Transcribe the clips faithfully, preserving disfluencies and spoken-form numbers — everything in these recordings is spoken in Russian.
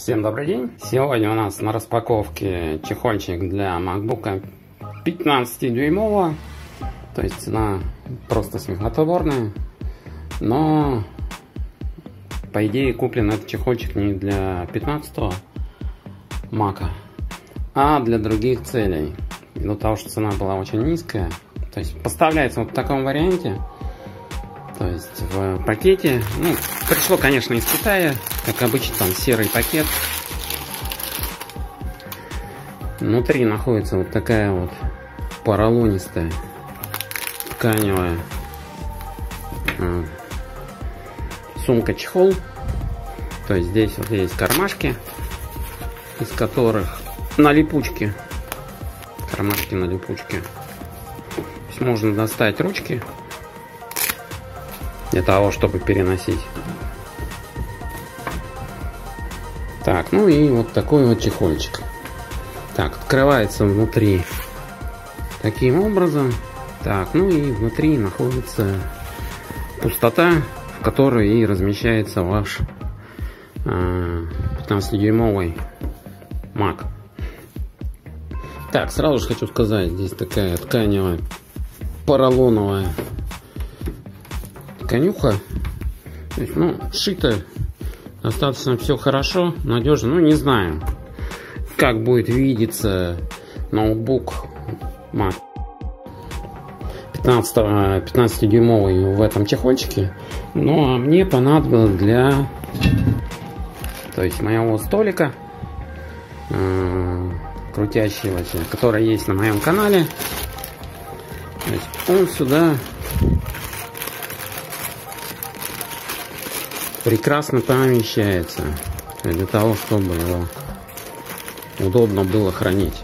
Всем добрый день! Сегодня у нас на распаковке чехольчик для MacBook пятнадцатидюймового. То есть цена просто смехотворная. Но по идее куплен этот чехольчик не для пятнадцатого Mac, а для других целей. Из-за того, что цена была очень низкая. То есть поставляется вот в таком варианте. То есть в пакете, ну, пришло, конечно, из Китая, как обычно, там серый пакет. Внутри находится вот такая вот поролонистая тканевая э, сумка-чехол. То есть здесь вот есть кармашки, из которых на липучке, кармашки на липучке. То есть можно достать ручки для того, чтобы переносить. Так, ну и вот такой вот чехольчик. Так, открывается внутри таким образом. Так, ну и внутри находится пустота, в которой и размещается ваш э, пятнадцатидюймовый Mac. Так, сразу же хочу сказать, здесь такая тканевая, поролоновая конюха, то есть, ну, сшито достаточно все хорошо, надежно. Ну, не знаю, как будет видеться ноутбук Mac пятнадцатидюймовый в этом чехольчике. Ну, а мне понадобилось для, то есть, моего столика э-э- крутящегося, который есть на моем канале. То есть он сюда прекрасно помещается, для того, чтобы его удобно было хранить.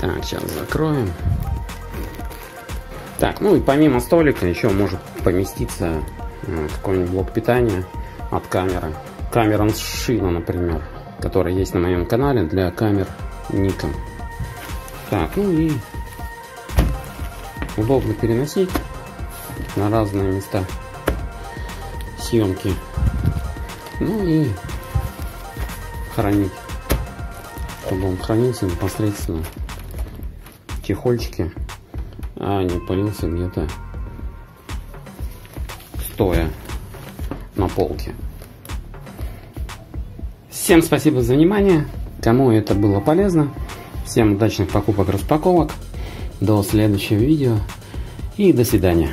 Так, сейчас закроем. Так, ну и помимо столика еще может поместиться какой-нибудь блок питания от камеры. Камера сшина, например, которая есть на моем канале для камер Nikon. Так, ну и удобно переносить на разные места съемки, ну и хранить, чтобы он хранился непосредственно в чехольчике, а не пылился где-то стоя на полке. Всем спасибо за внимание, кому это было полезно, всем удачных покупок, распаковок, до следующего видео и до свидания.